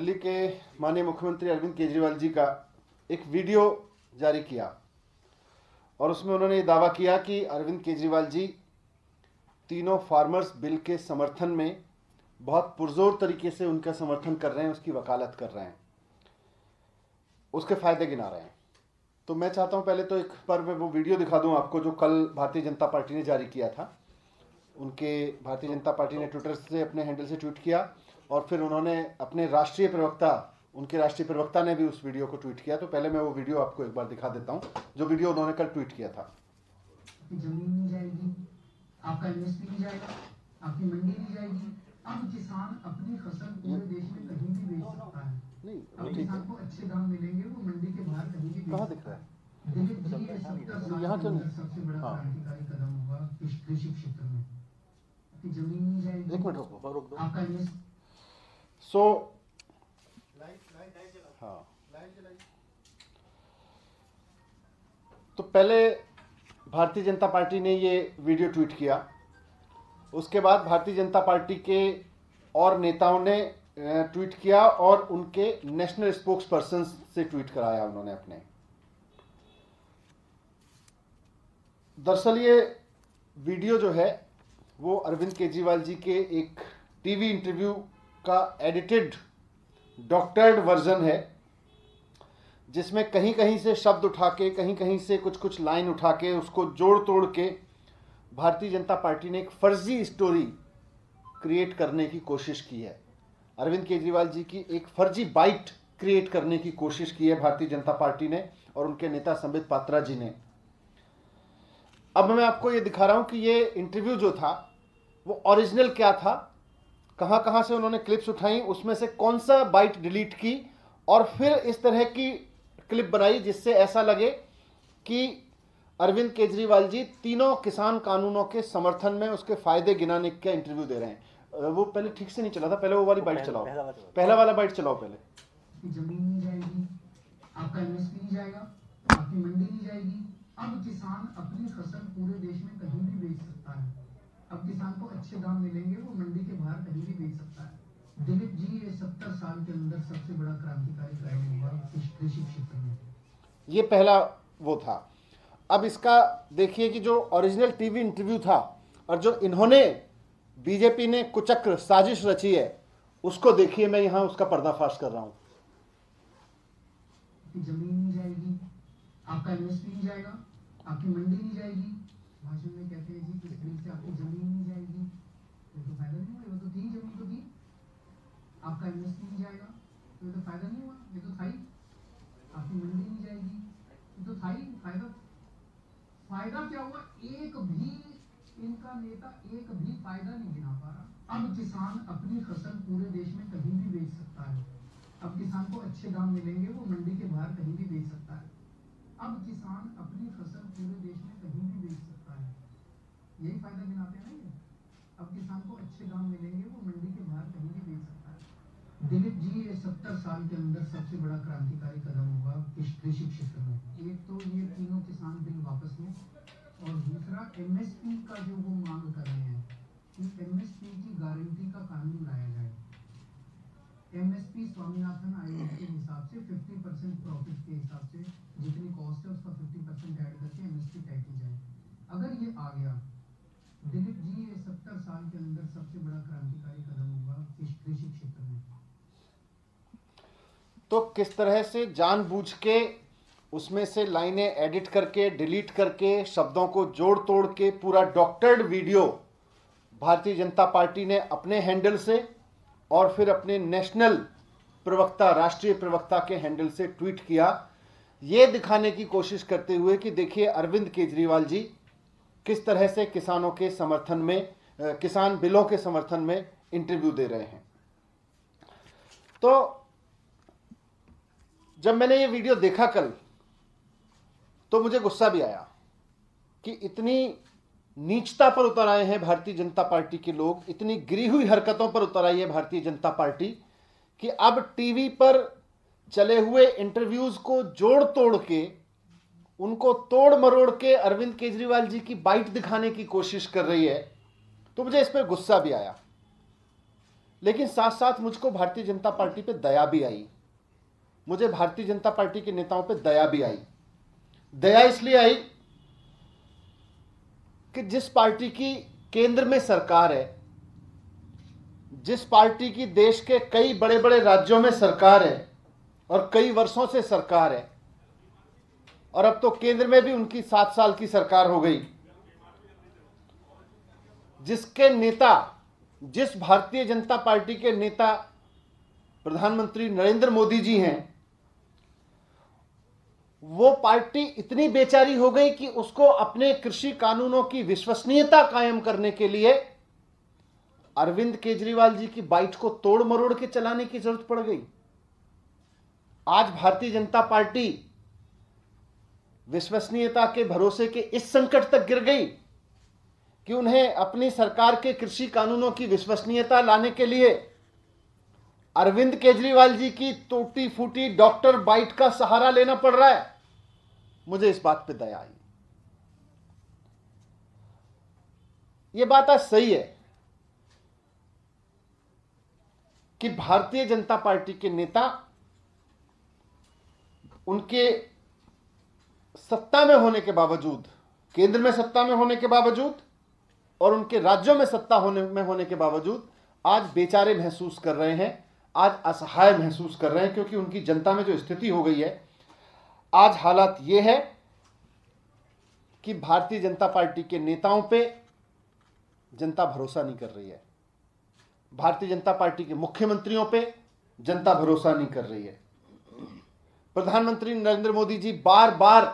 दिल्ली के माननीय मुख्यमंत्री अरविंद केजरीवाल जी का एक वीडियो जारी किया और उसमें उन्होंने ये दावा किया कि अरविंद केजरीवाल जी तीनों फार्मर्स बिल के समर्थन में बहुत पुरजोर तरीके से उनका समर्थन कर रहे हैं, उसकी वकालत कर रहे हैं, उसके फ़ायदे गिना रहे हैं। तो मैं चाहता हूं पहले तो एक बार मैं वो वीडियो दिखा दूं आपको जो कल भारतीय जनता पार्टी ने जारी किया था। उनके भारतीय जनता पार्टी ने ट्विटर से अपने हैंडल से ट्वीट किया और फिर उन्होंने अपने राष्ट्रीय प्रवक्ता, उनके राष्ट्रीय प्रवक्ता ने भी उस वीडियो को ट्वीट किया। तो पहले मैं वो वीडियो आपको एक बार दिखा देता हूं जो वीडियो उन्होंने कल ट्वीट किया था। जमीन ली जाएगी, आपका इन्वेस्टमेंट भी जाएगा, आपकी मंडी भी जाएगी, अब किसान अपनी फसल पूरे देश में कहीं भी बेच सकता है। नहीं, अब किसान को अच्छे दाम मिलेंगे, वो मंडी के बाहर कहीं भी। कहां दिख रहा है? देखिए, यहां क्यों नहीं? सबसे बड़ा क्रांतिकारी कदम होगा कृषि क्षेत्र में कि जमीन ली जाएगी। एक मिनट रुको, आपका तो पहले भारतीय जनता पार्टी ने ये वीडियो ट्वीट किया, उसके बाद भारतीय जनता पार्टी के और नेताओं ने ट्वीट किया और उनके नेशनल स्पोक्स पर्सन से ट्वीट कराया उन्होंने अपने। दरअसल ये वीडियो जो है वो अरविंद केजरीवाल जी के एक टीवी इंटरव्यू का एडिटेड डॉक्टर्ड वर्जन है, जिसमें कहीं कहीं से शब्द उठा के, कहीं कहीं से कुछ कुछ लाइन उठा के, उसको जोड़ तोड़ के भारतीय जनता पार्टी ने एक फर्जी स्टोरी क्रिएट करने की कोशिश की है। अरविंद केजरीवाल जी की एक फर्जी बाइट क्रिएट करने की कोशिश की है भारतीय जनता पार्टी ने और उनके नेता संबित पात्रा जी ने। अब मैं आपको ये दिखा रहा हूँ कि ये इंटरव्यू जो था वो ओरिजिनल क्या था, कहाँ कहाँ से उन्होंने क्लिप्स उठाई, उसमें से कौन सा बाइट डिलीट की और फिर इस तरह की क्लिप बनाई जिससे ऐसा लगे कि अरविंद केजरीवाल जी तीनों किसान कानूनों के समर्थन में उसके फायदे गिनाने का इंटरव्यू दे रहे हैं। वो पहले ठीक से नहीं चला था, पहले वो वाली बाइट चलाओ, पहला वाला बाइट चलाओ पहले। जमीन नहीं जाएगी, आपका इन्वेस्टमेंट नहीं जाएगा, आपकी मंडी नहीं जाएगी, अब किसान अपनी फसल पूरे देश में कहीं भी बेच सकता है, अब किसान को अच्छे दाम मिलेंगे, वो मंडी के बाहर कहीं भी बेच सकता है। दिलीप जी, ये 70 साल के अंदर सबसे बड़ा क्रांतिकारी कदम हुआ कृषि क्षेत्र में। ये पहला वो था। अब इसका देखिए कि जो ओरिजिनल टीवी इंटरव्यू था और जो इन्होंने बीजेपी ने कुचक्र साजिश रची है उसको देखिए, मैं यहाँ उसका पर्दाफाश कर रहा हूँ। जमीन नहीं जाएगी, आपका इन्वेस्टमेंट नहीं जाएगा, आपकी मंडी नहीं जाएगी, भाषण में कहते हैं जी कि आपकी जमीन नहीं जाएगी, तो फायदा नहीं हुआ, तो दी जमीन तो दी, आपका इन्वेस्टमेंट नहीं जाएगा, तो फायदा नहीं हुआ, ये तो था ही, आपकी मंडी नहीं जाएगी, ये तो था ही, फायदा क्या हुआ? एक भी इनका नेता एक भी फायदा नहीं गिना पा रहा। अब किसान अपनी फसल पूरे देश में कहीं भी बेच सकता है, अब किसान को अच्छे दाम मिलेंगे, वो मंडी के बाहर कहीं भी बेच सकता है, अब किसान अपनी फसल पूरे देश में कहीं भी बेच सकता है, यही फायदा गिनाते हैं ना। अब किसान को अच्छे दाम मिलेंगे, वो मंडी के बाहर कहीं भी बेच सकता है। दिलीप जी, ये 70 साल के अंदर सबसे बड़ा क्रांतिकारी कदम हुआ कृषि क्षेत्र में। एक तो ये तीनों किसान बिल वापस लें और दूसरा MSP का जो वो मांग कर रहे हैं कि MSP की गारंटी का कानून लाया जाए। MSP स्वामीनाथन आयोग के हिसाब से 50% प्रॉफिट के हिसाब से जितनी कॉस्ट है उसका 50% ऐड करके MSP तय की जाए। अगर ये आ गया, दिलीप जी, ये 70 साल के अंदर सबसे बड़ा क्रांतिकारी कदम होगा कृषि क्षेत्र में। तो किस तरह से जानबूझ के उसमें से लाइनें एडिट करके, डिलीट करके, शब्दों को जोड़ तोड़ के पूरा doctored video Bharatiya Janata party ने अपने हैंडल से और फिर अपने नेशनल प्रवक्ता, राष्ट्रीय प्रवक्ता के हैंडल से ट्वीट किया, ये दिखाने की कोशिश करते हुए कि देखिए अरविंद केजरीवाल जी किस तरह से किसानों के समर्थन में, किसान बिलों के समर्थन में इंटरव्यू दे रहे हैं। तो जब मैंने ये वीडियो देखा कल तो मुझे गुस्सा भी आया कि इतनी नीचता पर उतर आए हैं भारतीय जनता पार्टी के लोग, इतनी गिरी हुई हरकतों पर उतर आई है भारतीय जनता पार्टी कि अब टीवी पर चले हुए इंटरव्यूज को जोड़ तोड़ के, उनको तोड़ मरोड़ के अरविंद केजरीवाल जी की बाइट दिखाने की कोशिश कर रही है। तो मुझे इस पर गुस्सा भी आया। लेकिन साथ साथ मुझको भारतीय जनता पार्टी पे दया भी आई, मुझे भारतीय जनता पार्टी के नेताओं पे दया भी आई। दया इसलिए आई कि जिस पार्टी की केंद्र में सरकार है, जिस पार्टी की देश के कई बड़े बड़े राज्यों में सरकार है और कई वर्षों से सरकार है, और अब तो केंद्र में भी उनकी 7 साल की सरकार हो गई, जिसके नेता, जिस भारतीय जनता पार्टी के नेता प्रधानमंत्री नरेंद्र मोदी जी हैं, वो पार्टी इतनी बेचारी हो गई कि उसको अपने कृषि कानूनों की विश्वसनीयता कायम करने के लिए अरविंद केजरीवाल जी की बाइट को तोड़ मरोड़ के चलाने की जरूरत पड़ गई। आज भारतीय जनता पार्टी विश्वसनीयता के भरोसे के इस संकट तक गिर गई कि उन्हें अपनी सरकार के कृषि कानूनों की विश्वसनीयता लाने के लिए अरविंद केजरीवाल जी की टूटी फूटी डॉक्टर बाइट का सहारा लेना पड़ रहा है। मुझे इस बात पे दया आई। ये बात आज सही है कि भारतीय जनता पार्टी के नेता, उनके सत्ता में होने के बावजूद, केंद्र में सत्ता में होने के बावजूद और उनके राज्यों में सत्ता होने के बावजूद आज बेचारे महसूस कर रहे हैं, आज असहाय महसूस कर रहे हैं, क्योंकि उनकी जनता में जो स्थिति हो गई है। आज हालात ये है कि भारतीय जनता पार्टी के नेताओं पे जनता भरोसा नहीं कर रही है, भारतीय जनता पार्टी के मुख्यमंत्रियों पे जनता भरोसा नहीं कर रही है। प्रधानमंत्री नरेंद्र मोदी जी बार बार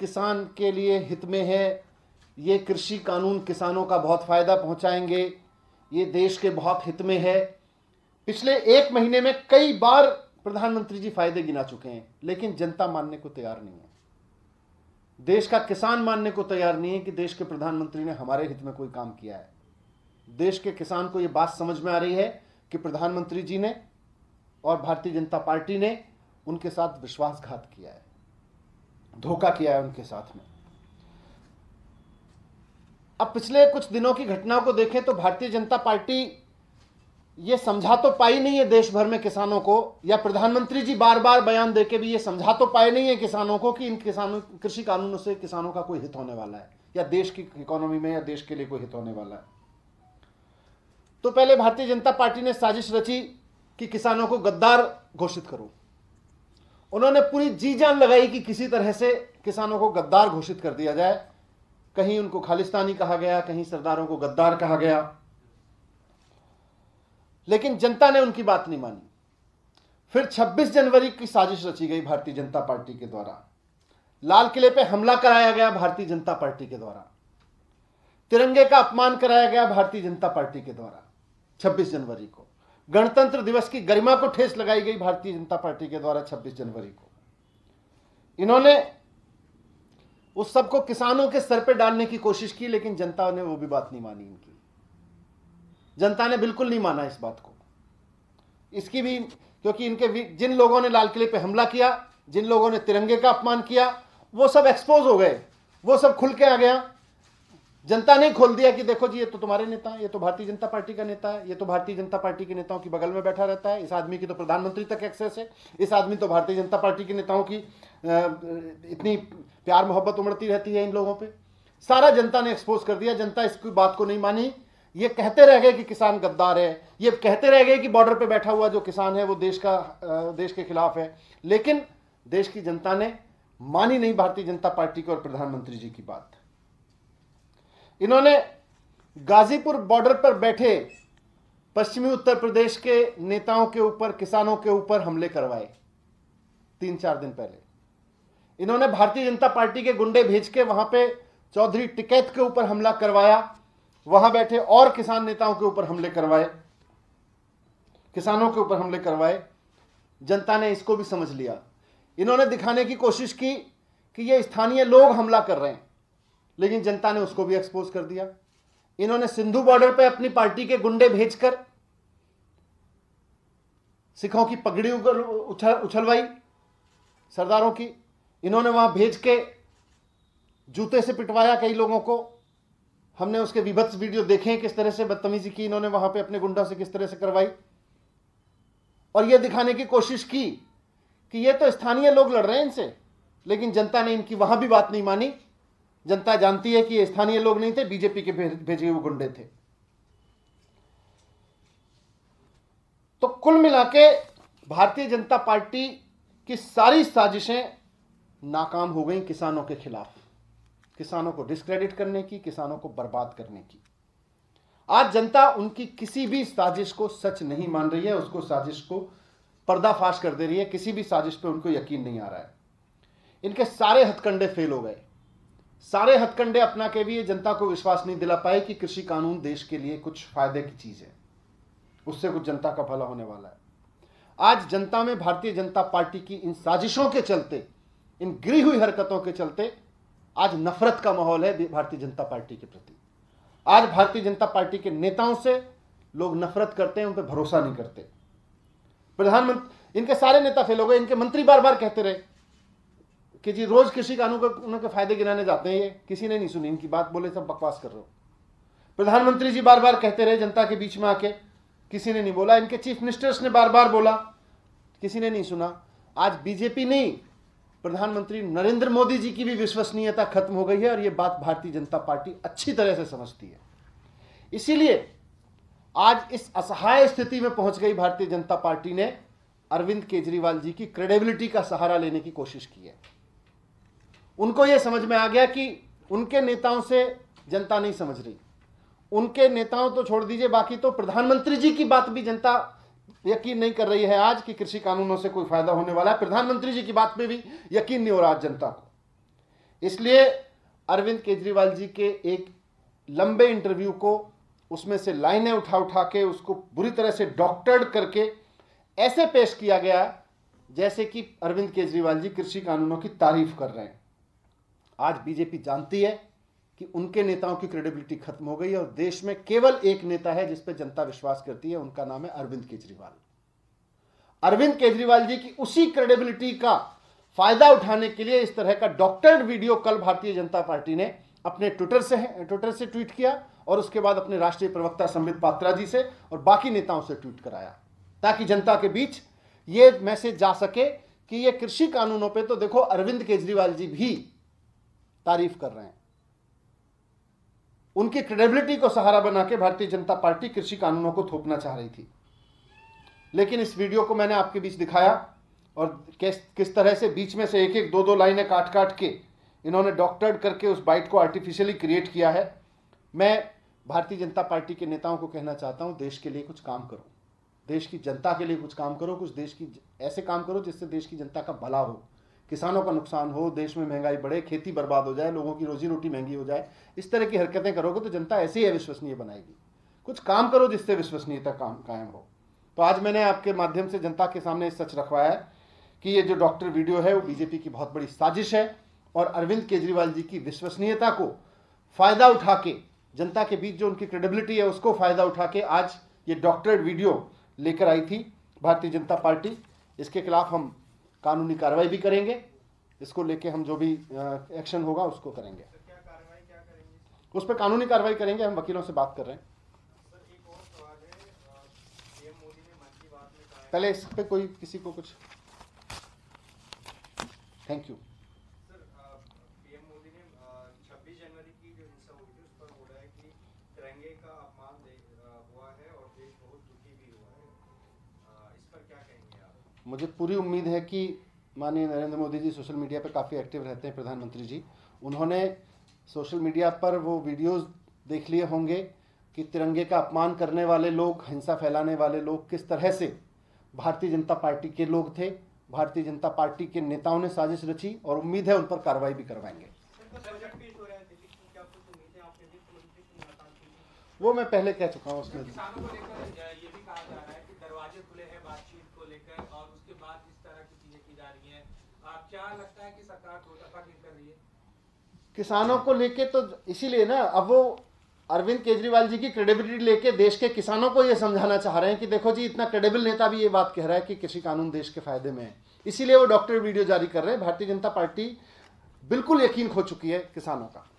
किसान के लिए हित में है, ये कृषि कानून किसानों का बहुत फ़ायदा पहुंचाएंगे, ये देश के बहुत हित में है। पिछले 1 महीने में कई बार प्रधानमंत्री जी फायदे गिना चुके हैं, लेकिन जनता मानने को तैयार नहीं है, देश का किसान मानने को तैयार नहीं है कि देश के प्रधानमंत्री ने हमारे हित में कोई काम किया है। देश के किसान को ये बात समझ में आ रही है कि प्रधानमंत्री जी ने और भारतीय जनता पार्टी ने उनके साथ विश्वासघात किया है, धोखा किया है उनके साथ में। अब पिछले कुछ दिनों की घटनाओं को देखें तो भारतीय जनता पार्टी ये समझा तो पाई नहीं है देश भर में किसानों को, या प्रधानमंत्री जी बार बार बयान देके भी ये समझा तो पाए नहीं है किसानों को कि इन किसानों कृषि कानूनों से किसानों का कोई हित होने वाला है या देश की इकोनॉमी में या देश के लिए कोई हित होने वाला है। तो पहले भारतीय जनता पार्टी ने साजिश रची कि किसानों को गद्दार घोषित करो। उन्होंने पूरी जी जान लगाई कि किसी तरह से किसानों को गद्दार घोषित कर दिया जाए। कहीं उनको खालिस्तानी कहा गया, कहीं सरदारों को गद्दार कहा गया, लेकिन जनता ने उनकी बात नहीं मानी। फिर 26 जनवरी की साजिश रची गई भारतीय जनता पार्टी के द्वारा, लाल किले पे हमला कराया गया भारतीय जनता पार्टी के द्वारा, तिरंगे का अपमान कराया गया भारतीय जनता पार्टी के द्वारा। 26 जनवरी को गणतंत्र दिवस की गरिमा को ठेस लगाई गई भारतीय जनता पार्टी के द्वारा 26 जनवरी को। इन्होंने उस सबको किसानों के सर पे डालने की कोशिश की, लेकिन जनता ने वो भी बात नहीं मानी इनकी। जनता ने बिल्कुल नहीं माना इस बात को, इसकी भी, क्योंकि इनके जिन लोगों ने लाल किले पे हमला किया, जिन लोगों ने तिरंगे का अपमान किया, वो सब एक्सपोज हो गए, वो सब खुल के आ गया। जनता ने खोल दिया कि देखो जी, ये तो तुम्हारे नेता है, ये तो भारतीय जनता पार्टी का नेता है, ये तो भारतीय जनता पार्टी के नेताओं की बगल में बैठा रहता है, इस आदमी की तो प्रधानमंत्री तक एक्सेस है, इस आदमी तो भारतीय जनता पार्टी के नेताओं की इतनी प्यार मोहब्बत उमड़ती रहती है इन लोगों पे। सारा जनता ने एक्सपोज कर दिया, जनता इसकी बात को नहीं मानी। ये कहते रह गए कि किसान गद्दार है, ये कहते रह गए कि बॉर्डर पे बैठा हुआ जो किसान है वो देश के खिलाफ है, लेकिन देश की जनता ने मानी नहीं भारतीय जनता पार्टी की और प्रधानमंत्री जी की बात। इन्होंने गाजीपुर बॉर्डर पर बैठे पश्चिमी उत्तर प्रदेश के नेताओं के ऊपर, किसानों के ऊपर हमले करवाए 3-4 दिन पहले। इन्होंने भारतीय जनता पार्टी के गुंडे भेज के वहां पे चौधरी टिकैत के ऊपर हमला करवाया, वहां बैठे और किसान नेताओं के ऊपर हमले करवाए, किसानों के ऊपर हमले करवाए। जनता ने इसको भी समझ लिया। इन्होंने दिखाने की कोशिश की कि ये स्थानीय लोग हमला कर रहे हैं, लेकिन जनता ने उसको भी एक्सपोज कर दिया। इन्होंने सिंधु बॉर्डर पे अपनी पार्टी के गुंडे भेजकर सिखों की पगड़ी उछलवाई, सरदारों की। इन्होंने वहां भेज के जूते से पिटवाया कई लोगों को, हमने उसके विभत्स वीडियो देखे हैं, किस तरह से बदतमीजी की इन्होंने वहां पे अपने गुंडों से किस तरह से करवाई, और यह दिखाने की कोशिश की कि ये तो स्थानीय लोग लड़ रहे हैं इनसे। लेकिन जनता ने इनकी वहां भी बात नहीं मानी। जनता जानती है कि ये स्थानीय लोग नहीं थे, बीजेपी के भेजे हुए गुंडे थे। तो कुल मिलाके भारतीय जनता पार्टी की सारी साजिशें नाकाम हो गई किसानों के खिलाफ, किसानों को डिस्क्रेडिट करने की, किसानों को बर्बाद करने की। आज जनता उनकी किसी भी साजिश को सच नहीं मान रही है, उसको साजिश को पर्दाफाश कर दे रही है, किसी भी साजिश पे उनको यकीन नहीं आ रहा है। इनके सारे हथकंडे फेल हो गए, सारे हथकंडे अपना के भी ये जनता को विश्वास नहीं दिला पाए कि कृषि कानून देश के लिए कुछ फायदे की चीज है, उससे कुछ जनता का भला होने वाला है। आज जनता में भारतीय जनता पार्टी की इन साजिशों के चलते, इन गिरी हुई हरकतों के चलते आज नफरत का माहौल है भारतीय जनता पार्टी के प्रति। आज भारतीय जनता पार्टी के नेताओं से लोग नफरत करते हैं, उन पर भरोसा नहीं करते। प्रधानमंत्री, इनके सारे नेता फेल हो गए, इनके मंत्री बार बार कहते रहे कि जी रोज कृषि कानून का उनके फायदे गिनाने जाते हैं, ये किसी ने नहीं सुनी इनकी बात, बोले सब बकवास कर रहे हो। प्रधानमंत्री जी बार बार कहते रहे जनता के बीच में आके, किसी ने नहीं बोला। इनके चीफ मिनिस्टर्स ने बार बार बोला, किसी ने नहीं सुना। आज बीजेपी नहीं, प्रधानमंत्री नरेंद्र मोदी जी की भी विश्वसनीयता खत्म हो गई है, और यह बात भारतीय जनता पार्टी अच्छी तरह से समझती है। इसीलिए आज इस असहाय स्थिति में पहुंच गई भारतीय जनता पार्टी ने अरविंद केजरीवाल जी की क्रेडिबिलिटी का सहारा लेने की कोशिश की है। उनको यह समझ में आ गया कि उनके नेताओं से जनता नहीं समझ रही, उनके नेताओं तो छोड़ दीजिए, बाकी तो प्रधानमंत्री जी की बात भी जनता यकीन नहीं कर रही है आज कि कृषि कानूनों से कोई फायदा होने वाला है। प्रधानमंत्री जी की बात पे भी यकीन नहीं हो रहा आज जनता को। इसलिए अरविंद केजरीवाल जी के एक लंबे इंटरव्यू को उसमें से लाइनें उठा उठा के उसको बुरी तरह से डॉक्टर्ड करके ऐसे पेश किया गया जैसे कि अरविंद केजरीवाल जी कृषि कानूनों की तारीफ कर रहे हैं। आज बीजेपी जानती है कि उनके नेताओं की क्रेडिबिलिटी खत्म हो गई है, और देश में केवल एक नेता है जिस पर जनता विश्वास करती है, उनका नाम है अरविंद केजरीवाल। अरविंद केजरीवाल जी की उसी क्रेडिबिलिटी का फायदा उठाने के लिए इस तरह का डॉक्टर्ड वीडियो कल भारतीय जनता पार्टी ने अपने ट्विटर से ट्वीट किया, और उसके बाद अपने राष्ट्रीय प्रवक्ता संबित पात्रा जी से और बाकी नेताओं से ट्वीट कराया, ताकि जनता के बीच ये मैसेज जा सके कि ये कृषि कानूनों पर तो देखो अरविंद केजरीवाल जी भी तारीफ कर रहे हैं। उनकी क्रेडिबिलिटी को सहारा बना के भारतीय जनता पार्टी कृषि कानूनों को थोपना चाह रही थी। लेकिन इस वीडियो को मैंने आपके बीच दिखाया, और किस तरह से बीच में से एक एक दो दो लाइनें काट काट के इन्होंने डॉक्टर्ड करके उस बाइट को आर्टिफिशियली क्रिएट किया है। मैं भारतीय जनता पार्टी के नेताओं को कहना चाहता हूँ, देश के लिए कुछ काम करो, देश की जनता के लिए कुछ काम करो, कुछ देश की ऐसे काम करो जिससे देश की जनता का भला हो, किसानों का नुकसान हो, देश में महंगाई बढ़े, खेती बर्बाद हो जाए, लोगों की रोजी रोटी महंगी हो जाए। इस तरह की हरकतें करोगे तो जनता ऐसे ही अविश्वसनीय बनाएगी। कुछ काम करो जिससे विश्वसनीयता कायम हो। तो आज मैंने आपके माध्यम से जनता के सामने सच रखवाया है कि ये जो डॉक्टर वीडियो है वो बीजेपी की बहुत बड़ी साजिश है, और अरविंद केजरीवाल जी की विश्वसनीयता को फ़ायदा उठा के, जनता के बीच जो उनकी क्रेडिबिलिटी है उसको फ़ायदा उठा के आज ये डॉक्टरेट वीडियो लेकर आई थी भारतीय जनता पार्टी। इसके खिलाफ हम कानूनी कार्रवाई भी करेंगे, इसको लेके हम जो भी एक्शन होगा उसको करेंगे। क्या करेंगे? उस पर कानूनी कार्रवाई करेंगे, हम वकीलों से बात कर रहे हैं। सर, एक और सवाल है, पीएम मोदी ने मन की बात में कहा, पहले इस पे कोई किसी को कुछ। Thank you. Sir, PM Modi ने 26 जनवरी की जो हिंसा हुई थी उस पर बोला है कि तिरंगे का अपमान हुआ है और देश बहुत दुखी भी हुआ है, इस पर क्या कहेंगे आप? मुझे पूरी उम्मीद है कि माननीय नरेंद्र मोदी जी सोशल मीडिया पर काफ़ी एक्टिव रहते हैं, प्रधानमंत्री जी। उन्होंने सोशल मीडिया पर वो वीडियोस देख लिए होंगे कि तिरंगे का अपमान करने वाले लोग, हिंसा फैलाने वाले लोग किस तरह से भारतीय जनता पार्टी के लोग थे। भारतीय जनता पार्टी के नेताओं ने साजिश रची, और उम्मीद है उन पर कार्रवाई भी करवाएंगे। वो मैं पहले कह चुका हूँ। उसमें क्या लगता है कि सरकार धोखाधड़ी कर रही है किसानों को लेके? तो इसीलिए ना, अब वो अरविंद केजरीवाल जी की क्रेडिबिलिटी लेके देश के किसानों को ये समझाना चाह रहे हैं कि देखो जी, इतना क्रेडिबल नेता भी ये बात कह रहा है कि कृषि कानून देश के फायदे में है, इसीलिए वो डॉक्टर वीडियो जारी कर रहे हैं। भारतीय जनता पार्टी बिल्कुल यकीन खो चुकी है किसानों का।